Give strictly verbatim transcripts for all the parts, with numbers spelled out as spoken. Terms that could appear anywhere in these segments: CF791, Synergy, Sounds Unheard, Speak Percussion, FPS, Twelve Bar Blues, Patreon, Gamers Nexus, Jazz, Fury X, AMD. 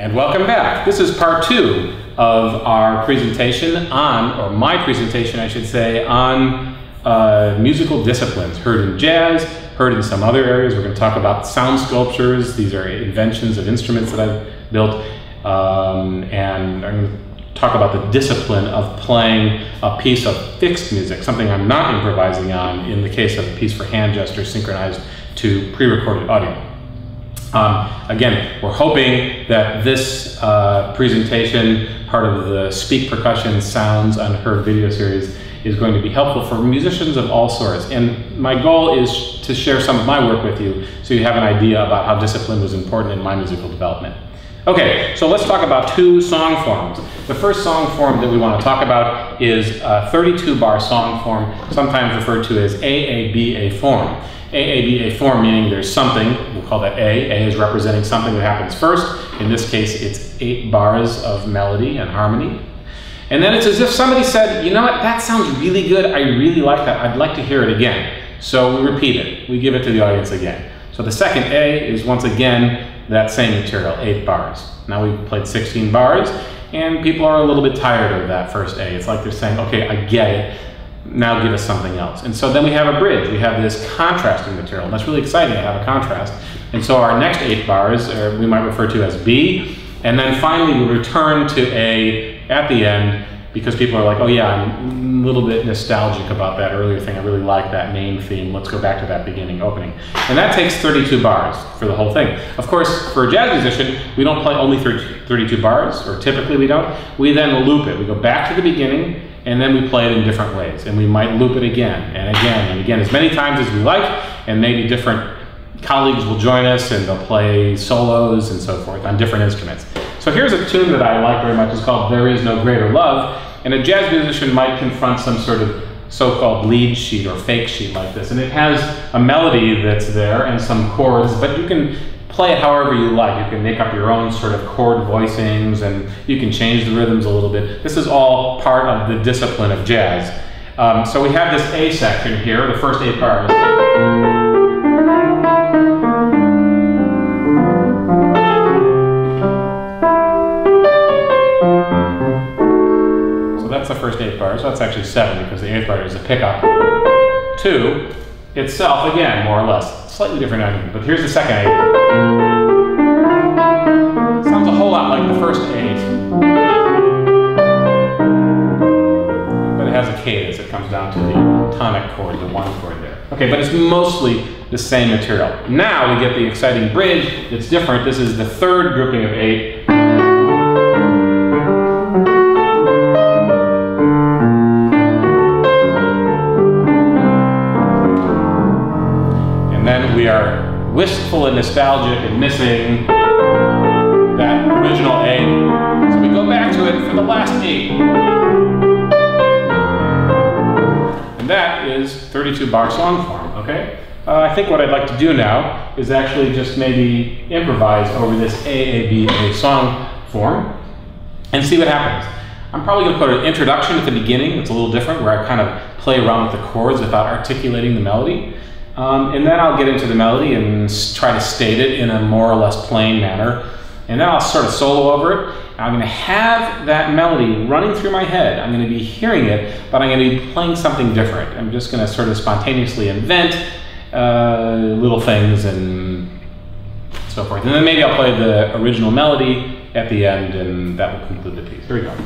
And welcome back. This is part two of our presentation on, or my presentation I should say, on uh, musical disciplines. Heard in jazz, heard in some other areas. We're going to talk about sound sculptures. These are inventions of instruments that I've built. Um, and I'm going to talk about the discipline of playing a piece of fixed music, something I'm not improvising on in the case of a piece for hand gestures synchronized to pre-recorded audio. Um, again, we're hoping that this uh, presentation, part of the Speak Percussion Sounds Unheard video series, is going to be helpful for musicians of all sorts. And my goal is to share some of my work with you so you have an idea about how discipline was important in my musical development. Okay, so let's talk about two song forms. The first song form that we want to talk about is a thirty-two bar song form, sometimes referred to as A A B A form. A A B A form, meaning there's something, we'll call that A. A is representing something that happens first. In this case, it's eight bars of melody and harmony. And then it's as if somebody said, you know what, that sounds really good, I really like that, I'd like to hear it again. So we repeat it, we give it to the audience again. So the second A is once again that same material, eight bars. Now we've played sixteen bars, and people are a little bit tired of that first A. It's like they're saying, okay, I get it. Now give us something else. And so then we have a bridge. We have this contrasting material. And that's really exciting to have a contrast. And so our next eight bars are, we might refer to as B. And then finally we return to A at the end because people are like, oh yeah, I'm a little bit nostalgic about that earlier thing. I really like that main theme. Let's go back to that beginning opening. And that takes thirty-two bars for the whole thing. Of course, for a jazz musician, we don't play only thirty-two bars, or typically we don't. We then loop it. We go back to the beginning, and then we play it in different ways, and we might loop it again and again and again as many times as we like, and maybe different colleagues will join us and they'll play solos and so forth on different instruments. So here's a tune that I like very much. It's called There Is No Greater Love, and a jazz musician might confront some sort of so-called lead sheet or fake sheet like this, and it has a melody that's there and some chords, but you can play it however you like. You can make up your own sort of chord voicings, and you can change the rhythms a little bit. This is all part of the discipline of jazz. Um, so we have this A section here, the first eight bars. So that's the first eight bars. That's actually seven because the eighth bar is a pickup. Two itself, again, more or less. Slightly different idea, but here's the second eight. Sounds a whole lot like the first eight, but it has a cadence. It comes down to the tonic chord, the one chord there. Okay, but it's mostly the same material. Now we get the exciting bridge. It's different. This is the third grouping of eight. And then we are wistful and nostalgic and missing that original A. So we go back to it for the last eight. And that is thirty-two bar song form, okay? Uh, I think what I'd like to do now is actually just maybe improvise over this A A B A song form and see what happens. I'm probably going to put an introduction at the beginning. It's a little different, where I kind of play around with the chords without articulating the melody. Um, and then I'll get into the melody and try to state it in a more or less plain manner. And then I'll sort of solo over it. I'm going to have that melody running through my head. I'm going to be hearing it, but I'm going to be playing something different. I'm just going to sort of spontaneously invent uh, little things and so forth. And then maybe I'll play the original melody at the end, and that will conclude the piece. Here we go.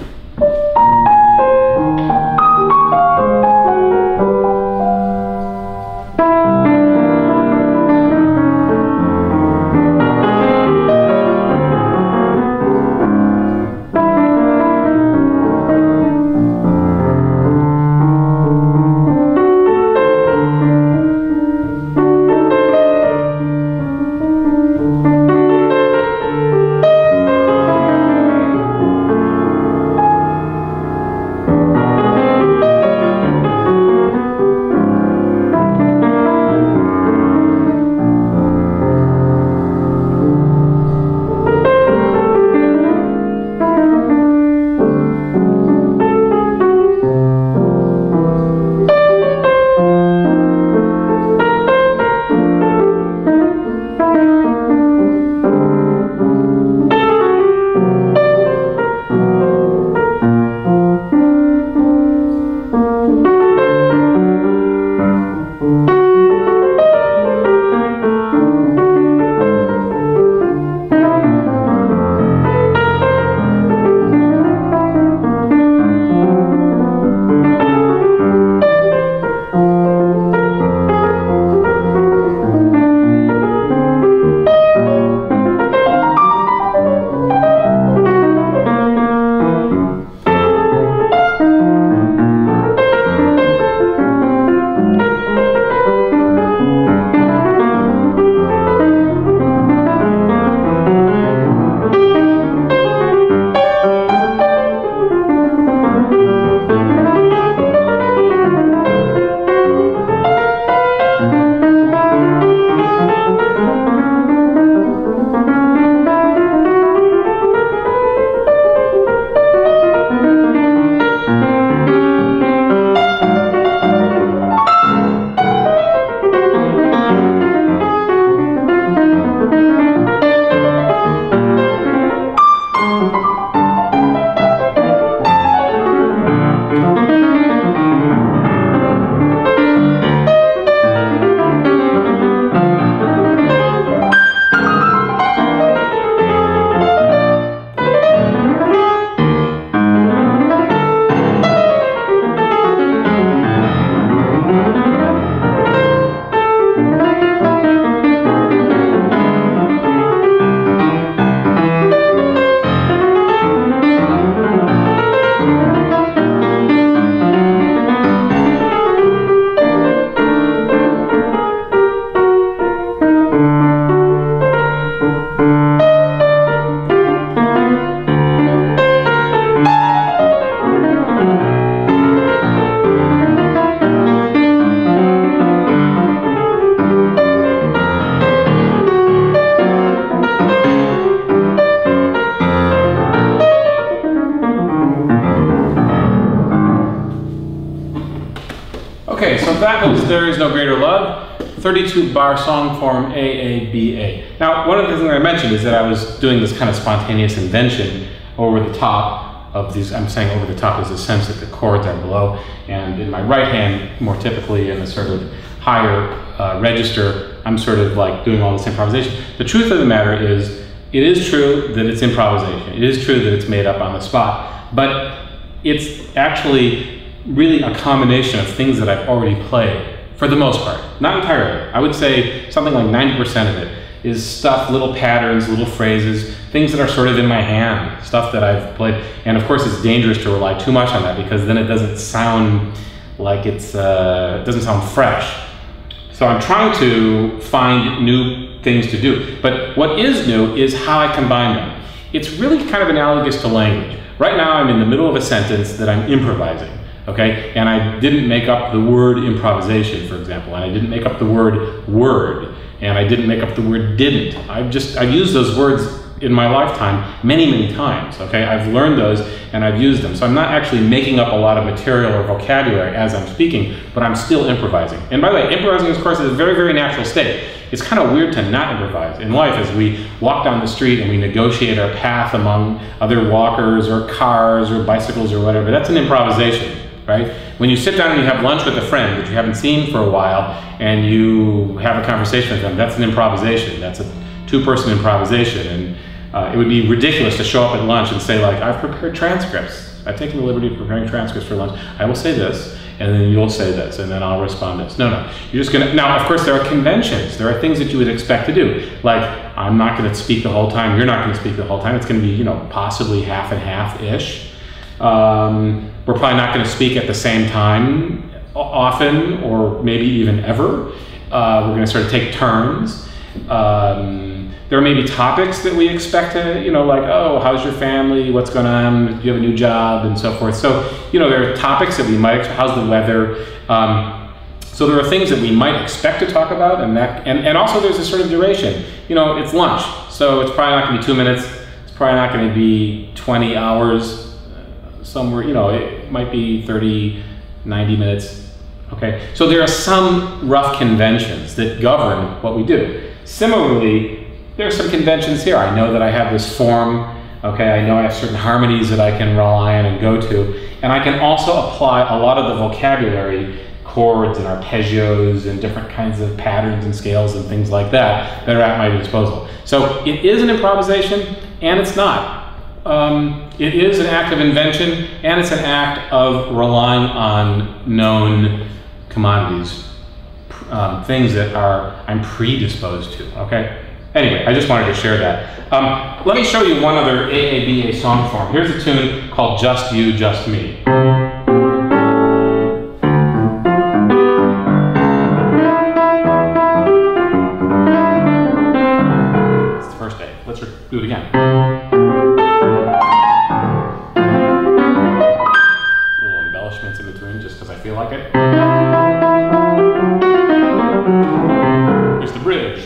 Okay, so that was There Is No Greater Love, thirty-two bar song form A A B A. Now, one of the things I mentioned is that I was doing this kind of spontaneous invention over the top of these. I'm saying over the top is the sense that the chords are below, and in my right hand, more typically in a sort of higher uh, register, I'm sort of like doing all this improvisation. The truth of the matter is, it is true that it's improvisation. It is true that it's made up on the spot, but it's actually really a combination of things that I've already played, for the most part. Not entirely. I would say something like ninety percent of it is stuff, little patterns, little phrases, things that are sort of in my hand, stuff that I've played. And of course, it's dangerous to rely too much on that, because then it doesn't sound like it's, uh, it doesn't sound fresh. So I'm trying to find new things to do. But what is new is how I combine them. It's really kind of analogous to language. Right now, I'm in the middle of a sentence that I'm improvising. Okay, and I didn't make up the word improvisation, for example, and I didn't make up the word word, and I didn't make up the word didn't. I've just, I've used those words in my lifetime many, many times, okay? I've learned those and I've used them. So I'm not actually making up a lot of material or vocabulary as I'm speaking, but I'm still improvising. And by the way, improvising, of course, is a very, very natural state. It's kind of weird to not improvise in life as we walk down the street and we negotiate our path among other walkers or cars or bicycles or whatever. That's an improvisation. Right? When you sit down and you have lunch with a friend that you haven't seen for a while and you have a conversation with them, that's an improvisation. That's a two-person improvisation. And uh, it would be ridiculous to show up at lunch and say, like, I've prepared transcripts. I've taken the liberty of preparing transcripts for lunch. I will say this, and then you'll say this, and then I'll respond this. No, no. You're just going to... Now, of course, there are conventions. There are things that you would expect to do. Like, I'm not going to speak the whole time. You're not going to speak the whole time. It's going to be, you know, possibly half and half-ish. Um, We're probably not going to speak at the same time often, or maybe even ever. Uh, we're going to sort of take turns. Um, there may be topics that we expect to, you know, like, oh, how's your family? What's going on? Do you have a new job? And so forth. So, you know, there are topics that we might, how's the weather? Um, so there are things that we might expect to talk about, and that, and, and also there's a sort of duration. You know, it's lunch, so it's probably not going to be two minutes. It's probably not going to be twenty hours. Somewhere, you know, it might be thirty, ninety minutes, okay? So there are some rough conventions that govern what we do. Similarly, there are some conventions here. I know that I have this form, okay? I know I have certain harmonies that I can rely on and go to, and I can also apply a lot of the vocabulary, chords and arpeggios and different kinds of patterns and scales and things like that that are at my disposal. So it is an improvisation, and it's not. Um, it is an act of invention, and it's an act of relying on known commodities, um, things that are I'm predisposed to, okay? Anyway, I just wanted to share that. Um, let me show you one other A A B A song form. Here's a tune called Just You, Just Me. It's the first day. Let's do it again. Like it. Here's the bridge.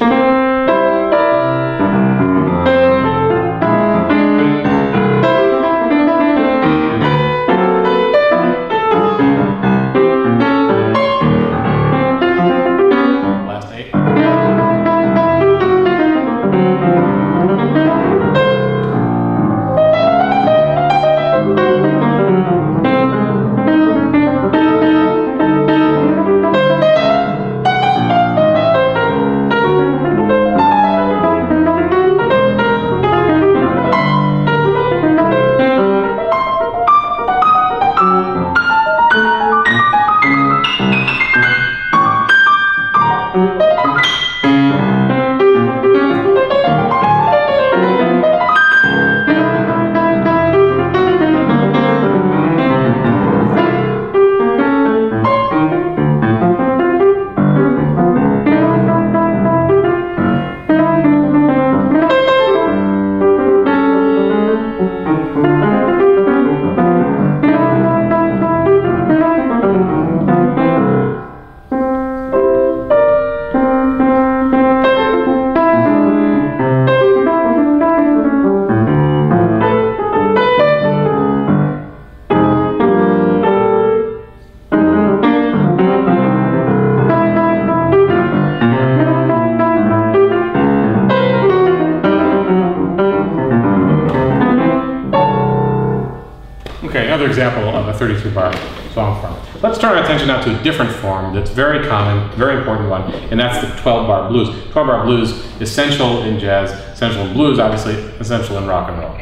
Okay, another example of a thirty-two bar song form. Let's turn our attention now to a different form that's very common, very important one, and that's the twelve bar blues. twelve bar blues, essential in jazz, essential in blues, obviously, essential in rock and roll.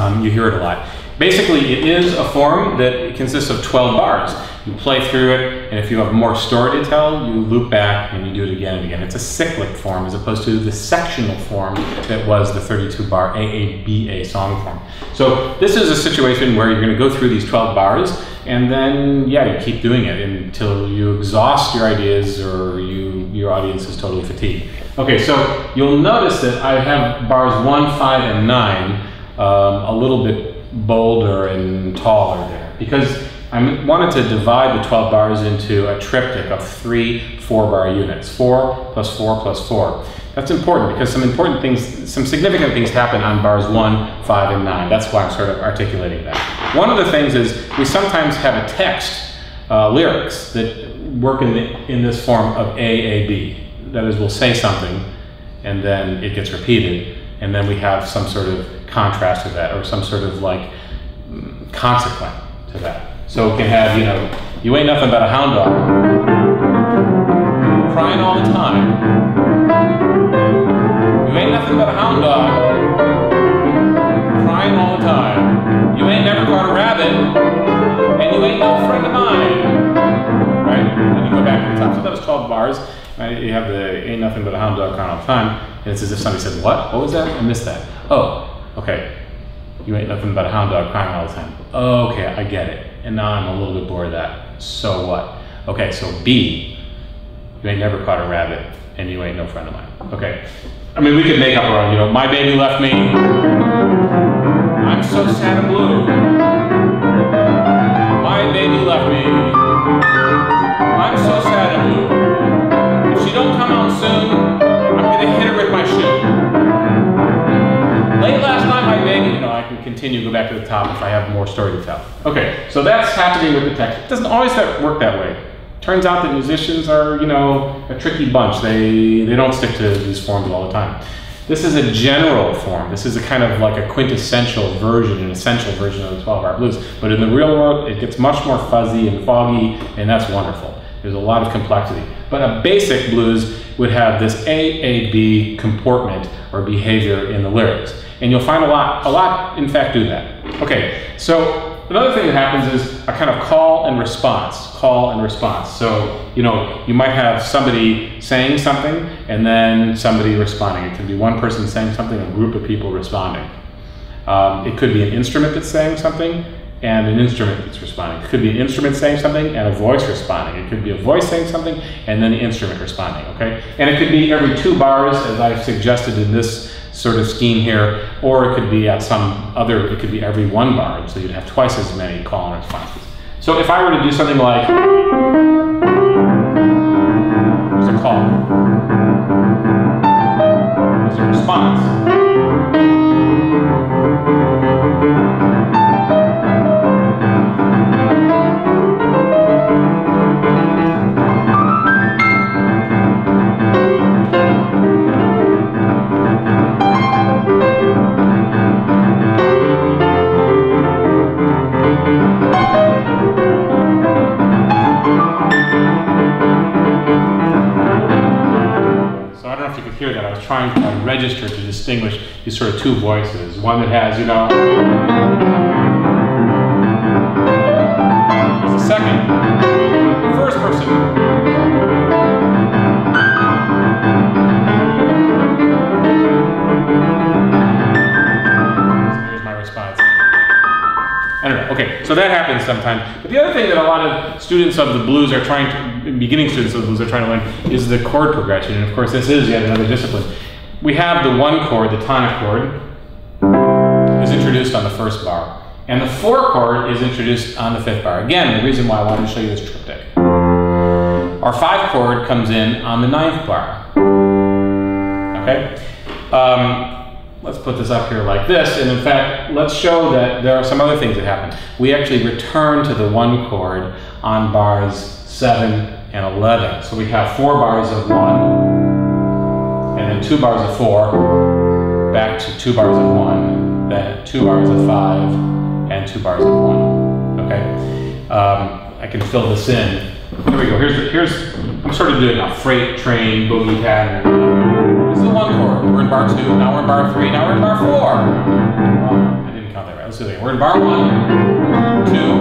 Um, you hear it a lot. Basically, it is a form that consists of twelve bars. You play through it, and if you have more story to tell, you loop back and you do it again and again. It's a cyclic form as opposed to the sectional form that was the thirty-two bar A A B A song form. So this is a situation where you're going to go through these twelve bars, and then, yeah, you keep doing it until you exhaust your ideas or you, your audience is totally fatigued. Okay, so you'll notice that I have bars one, five, and nine um, a little bit bolder and taller there, because I wanted to divide the twelve bars into a triptych of three four-bar units. Four plus four plus four. That's important because some important things, some significant things happen on bars one, five, and nine. That's why I'm sort of articulating that. One of the things is we sometimes have a text, uh, lyrics, that work in, the, in this form of A A B. That is, we'll say something and then it gets repeated and then we have some sort of contrast to that or some sort of like consequent to that. So it can have, you know, you ain't nothing but a hound dog, crying all the time. You ain't nothing but a hound dog, crying all the time. You ain't never caught a rabbit, and you ain't no friend of mine. Right? And you go back to the top. So that was twelve bars. Right? You have the ain't nothing but a hound dog, crying all the time. And it's as if somebody says, what? What was that? I missed that. Oh, okay. You ain't nothing but a hound dog crying all the time. Okay, I get it. And now I'm a little bit bored of that. So what? Okay, so B, you ain't never caught a rabbit, and you ain't no friend of mine. Okay. I mean, we could make up our own, you know, my baby left me. I'm so sad and blue. My baby left me. I'm so sad and blue. If she don't come out soon, I'm gonna hit her with my shoe. Late last night, my baby, you know, I can continue, go back to the top if I have more story to tell. Okay, so that's happening with the text. It doesn't always work that way. Turns out that musicians are, you know, a tricky bunch. They, they don't stick to these forms all the time. This is a general form. This is a kind of like a quintessential version, an essential version of the twelve bar blues. But in the real world, it gets much more fuzzy and foggy, and that's wonderful. There's a lot of complexity. But a basic blues would have this A A B comportment or behavior in the lyrics. And you'll find a lot, a lot, in fact, do that. Okay, so another thing that happens is a kind of call and response, call and response. So, you know, you might have somebody saying something and then somebody responding. It can be one person saying something, a group of people responding. Um, it could be an instrument that's saying something and an instrument that's responding. It could be an instrument saying something and a voice responding. It could be a voice saying something and then the instrument responding, okay? And it could be every two bars, as I've suggested in this sort of scheme here, or it could be at some other, it could be every one bar, so you'd have twice as many call and responses. So if I were to do something like, there's a call, there's a response, trying to register to distinguish these sort of two voices. One that has, you know, there's a second, first person, so here's my response. I don't know, okay, so that happens sometimes. But the other thing that a lot of students of the blues are trying to beginning students of the blues are trying to learn is the chord progression, and of course this is yet another discipline. We have the one chord, the tonic chord, is introduced on the first bar, and the four chord is introduced on the fifth bar. Again, the reason why I wanted to show you this triptych. Our five chord comes in on the ninth bar. Okay, um, let's put this up here like this, and in fact, let's show that there are some other things that happen. We actually return to the one chord on bars seven and eleven. So we have four bars of one, and then two bars of four, back to two bars of one, then two bars of five, and two bars of one. Um, I can fill this in. Here we go. Here's the, here's. I'm sort of doing a freight train boogie pattern. This is one chord. We're in bar two. Now we're in bar three. Now we're in bar four. Um, I didn't count that right. Let's do it again. We're in bar one, two,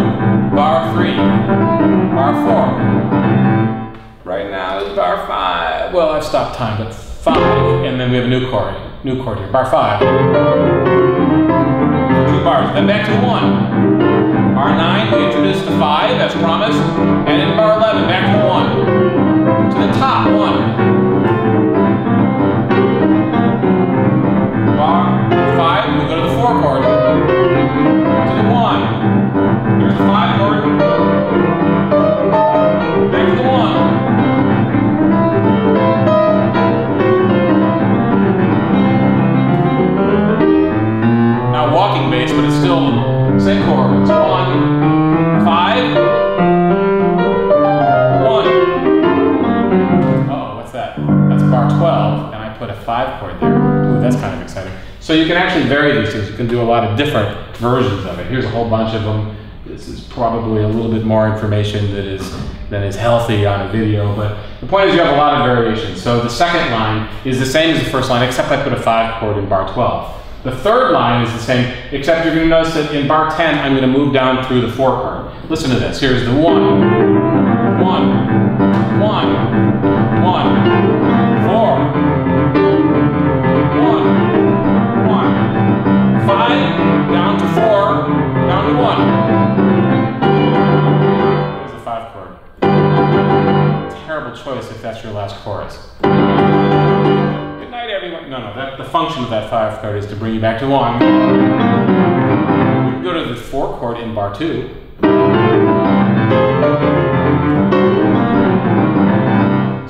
bar three, bar four. Right now is bar five. Well, I've stopped time, but five, and then we have a new chord. New chord here. Bar five. Two bars. Then back to one. Bar nine, we introduce the five, that's promised, and in bar eleven, back to one, to the top, one, bar five, we go to the four chord, to the one, here's the five chord, back to the one. Now walking bass, but it's still same chord. It's one, five, one. Uh oh, what's that? That's bar twelve, and I put a five chord there. Ooh, that's kind of exciting. So you can actually vary these things. You can do a lot of different versions of it. Here's a whole bunch of them. This is probably a little bit more information that is than is healthy on a video, but the point is you have a lot of variations. So the second line is the same as the first line, except I put a five chord in bar twelve. The third line is the same, except you're going to notice that in bar ten, I'm going to move down through the four chord. Listen to this. Here's the one, one, one, one, four, one, one, five, down to four, down to one. There's the five chord. Terrible choice if that's your last chorus. Everyone, no, no, that, the function of that five chord is to bring you back to one. We can go to the four chord in bar two.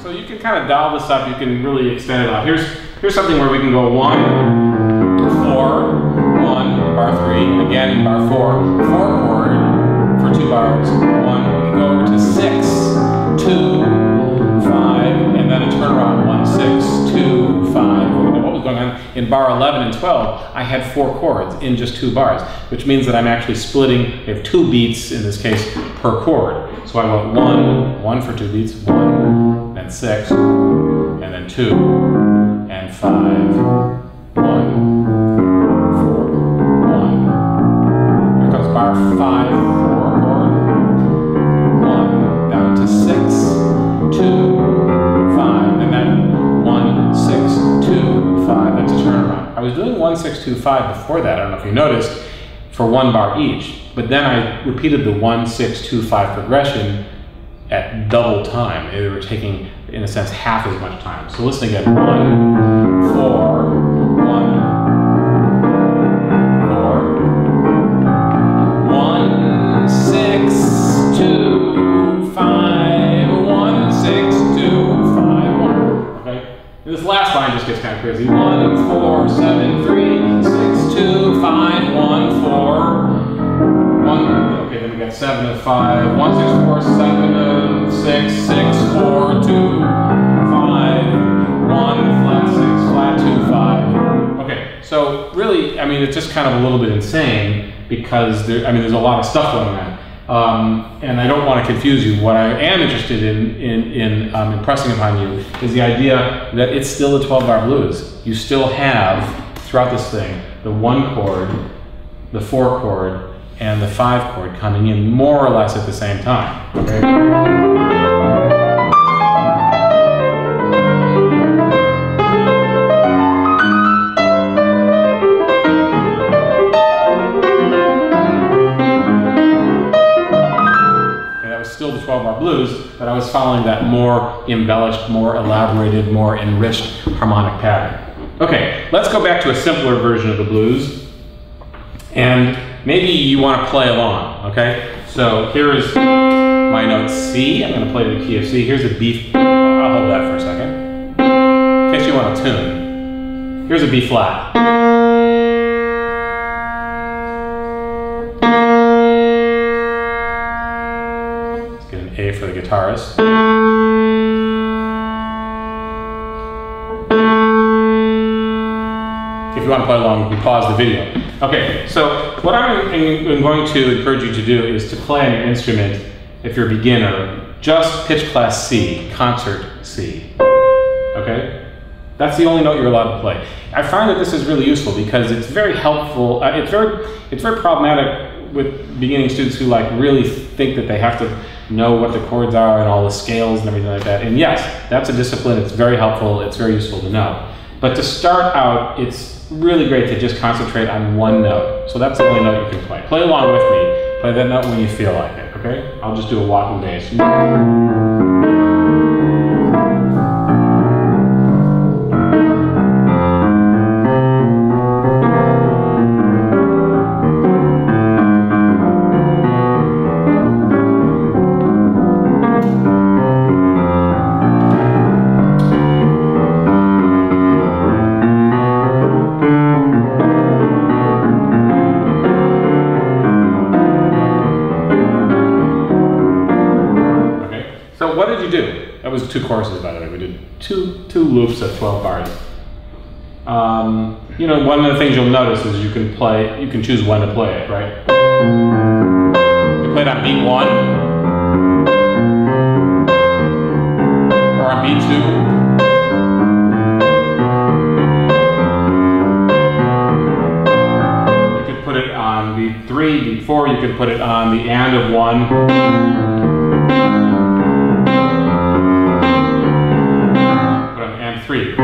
So you can kind of dial this up, you can really extend it out. Here's, here's something where we can go one, four, one, bar three, again in bar four, four chord for two bars, one, we can go over to six, two, five, and then a turn around, one, six, two, five, what was going on in bar eleven and twelve, I had four chords in just two bars, which means that I'm actually splitting, I have two beats in this case per chord. So I went one, one for two beats, one, then six, and then two, and five, one, four, one. Here comes bar five, four chord, one, down to six, two, five, and then one, six, two, five, that's a turnaround. I was doing one, six, two, five before that, I don't know if you noticed, for one bar each, but then I repeated the one, six, two, five progression at double time. They were taking, in a sense, half as much time. So listen again, one, four, one, one, six, two, five, one, six, two, five, one, okay? This last line just gets kind of crazy. One, four, seven, three, six, two, five, one, four. One. Okay, then we got seven of five. One, six, four, seven of six, six, four, two, five, one, flat six, flat two, five. Okay, so really, I mean, it's just kind of a little bit insane because there, I mean, there's a lot of stuff going on. Um, and I don't want to confuse you. What I am interested in, in, in um, impressing upon you is the idea that it's still a twelve bar blues. You still have, throughout this thing, the one chord, the four chord, and the five chord coming in more or less at the same time. Okay? twelve bar blues, but I was following that more embellished, more elaborated, more enriched harmonic pattern. Okay, let's go back to a simpler version of the blues, and maybe you want to play along, okay? So here is my note C. I'm going to play the key of C. Here's a B. I'll hold that for a second, in case you want to tune. Here's a B flat. A for the guitarist. If you you want to play along, you can pause the video. Okay, so what I'm, I'm going to encourage you to do is to play on your instrument, if you're a beginner, just pitch class C, concert C. Okay? That's the only note you're allowed to play. I find that this is really useful because it's very helpful, uh, it's, very, it's very problematic with beginning students who like really think that they have to know what the chords are and all the scales and everything like that. And yes, that's a discipline, it's very helpful, it's very useful to know. But to start out, it's really great to just concentrate on one note. So that's the only note you can play. Play along with me, play that note when you feel like it, okay? I'll just do a walking bass. That was two choruses, by the way. We did two two loops of twelve bars. Um, you know, one of the things you'll notice is you can play, you can choose when to play it, right? You play it on beat one, or on beat two. You could put it on beat three, beat four. You could put it on the and of one. Three. Let's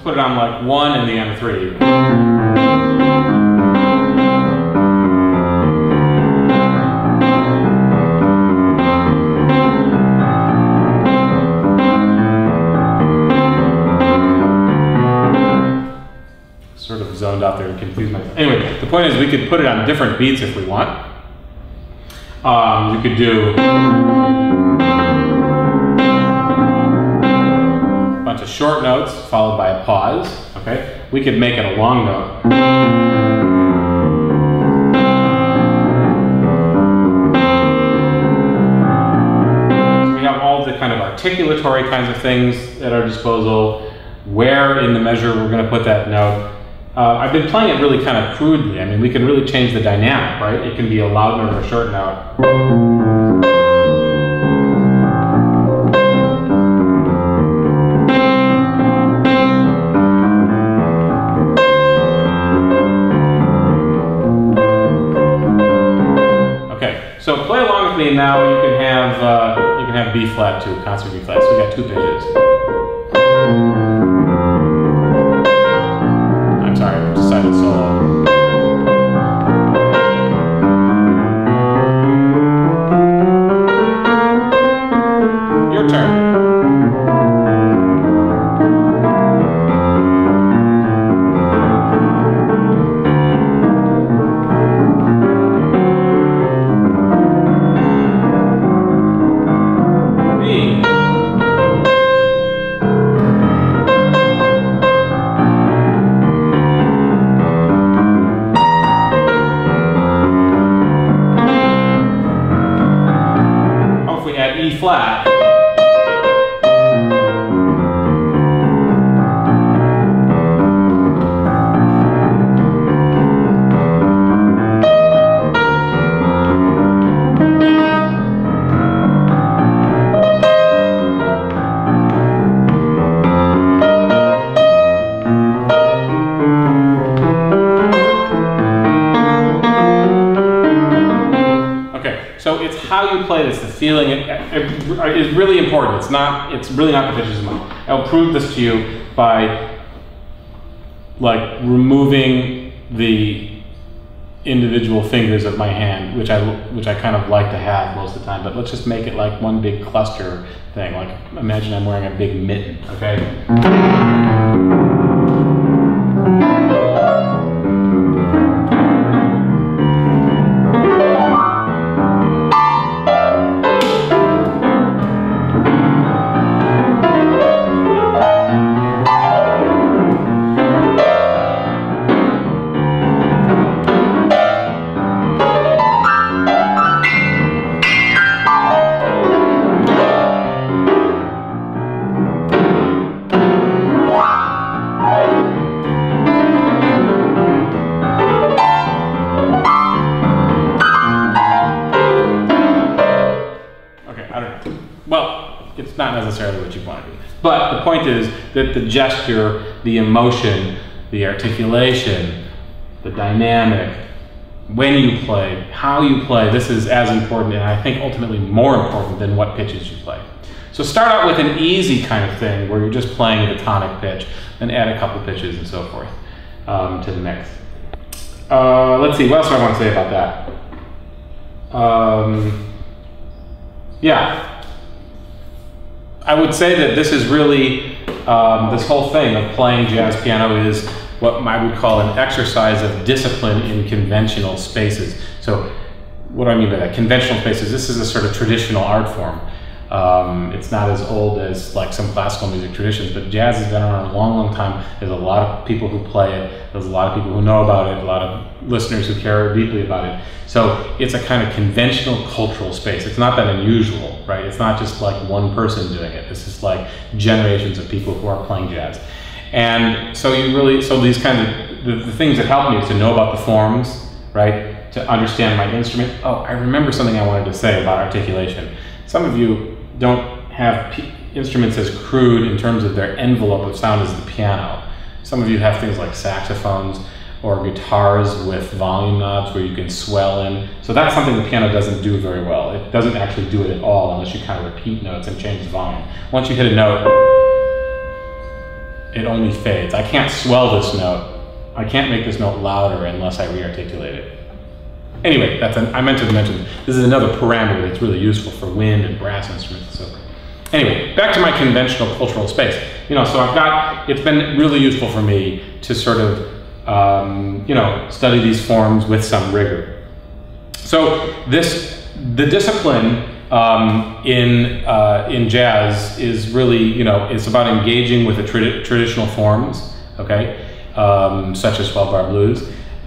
put it on like one and the end of three. Sort of zoned out there and confused myself. Anyway, the point is we could put it on different beats if we want. Um, you could do a bunch of short notes followed by a pause, okay? We could make it a long note. So we have all the kind of articulatory kinds of things at our disposal, where in the measure we're going to put that note. Uh, I've been playing it really kind of crudely. I mean, we can really change the dynamic, right? It can be a loud note or a short note. Okay, so play along with me now. You can have uh, you can have B flat too, concert B flat. So we got two pitches. Silent solo. Your turn. B. Flat. So it's how you play this, the feeling it, it, it is really important. It's not, it's really not the pitches as much. I'll prove this to you by like removing the individual fingers of my hand, which I which I kind of like to have most of the time. But let's just make it like one big cluster thing. Like imagine I'm wearing a big mitten. Okay. necessarily what you want to do. But the point is that the gesture, the emotion, the articulation, the dynamic, when you play, how you play, this is as important, and I think ultimately more important than what pitches you play. So start out with an easy kind of thing where you're just playing the tonic pitch, then add a couple pitches and so forth um, to the mix. Uh, let's see, what else do I want to say about that? Um, yeah. I would say that this is really, um, this whole thing of playing jazz piano is what I would call an exercise of discipline in conventional spaces. So what do I mean by that? Conventional spaces, this is a sort of traditional art form. Um, it's not as old as like some classical music traditions, but jazz has been around a long, long time. There's a lot of people who play it. There's a lot of people who know about it, a lot of listeners who care deeply about it. So it's a kind of conventional cultural space. It's not that unusual, right? It's not just like one person doing it. This is like generations of people who are playing jazz. And so you really, so these kinds of, the, the things that help me is to know about the forms, right? To understand my instrument. Oh, I remember something I wanted to say about articulation. Some of you don't have p instruments as crude in terms of their envelope of sound as the piano. Some of you have things like saxophones or guitars with volume knobs where you can swell in. So that's something the piano doesn't do very well. It doesn't actually do it at all unless you kind of repeat notes and change the volume. Once you hit a note, it only fades. I can't swell this note. I can't make this note louder unless I re-articulate it. Anyway, that's an, I meant to mention, this is another parameter that's really useful for wind and brass instruments and so forth. Anyway, back to my conventional cultural space. You know, so I've got, it's been really useful for me to sort of, um, you know, study these forms with some rigor. So this, the discipline Um, in uh, in jazz is really, you know, it's about engaging with the tradi traditional forms, okay, um, such as twelve bar blues.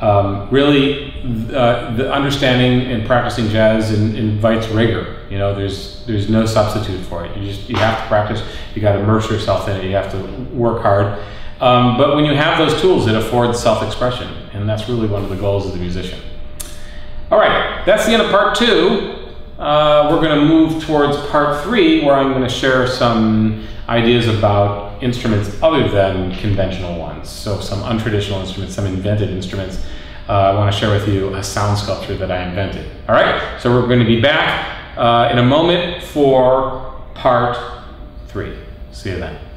Um, really, uh, the understanding and practicing jazz in, invites rigor. You know, there's there's no substitute for it. You just you have to practice. You got to immerse yourself in it. You have to work hard. Um, but when you have those tools, it affords self-expression, and that's really one of the goals of the musician. All right, that's the end of part two. Uh, we're going to move towards part three, where I'm going to share some ideas about instruments other than conventional ones. So some untraditional instruments, some invented instruments. Uh, I want to share with you a sound sculpture that I invented. All right, so we're going to be back uh, in a moment for part three. See you then.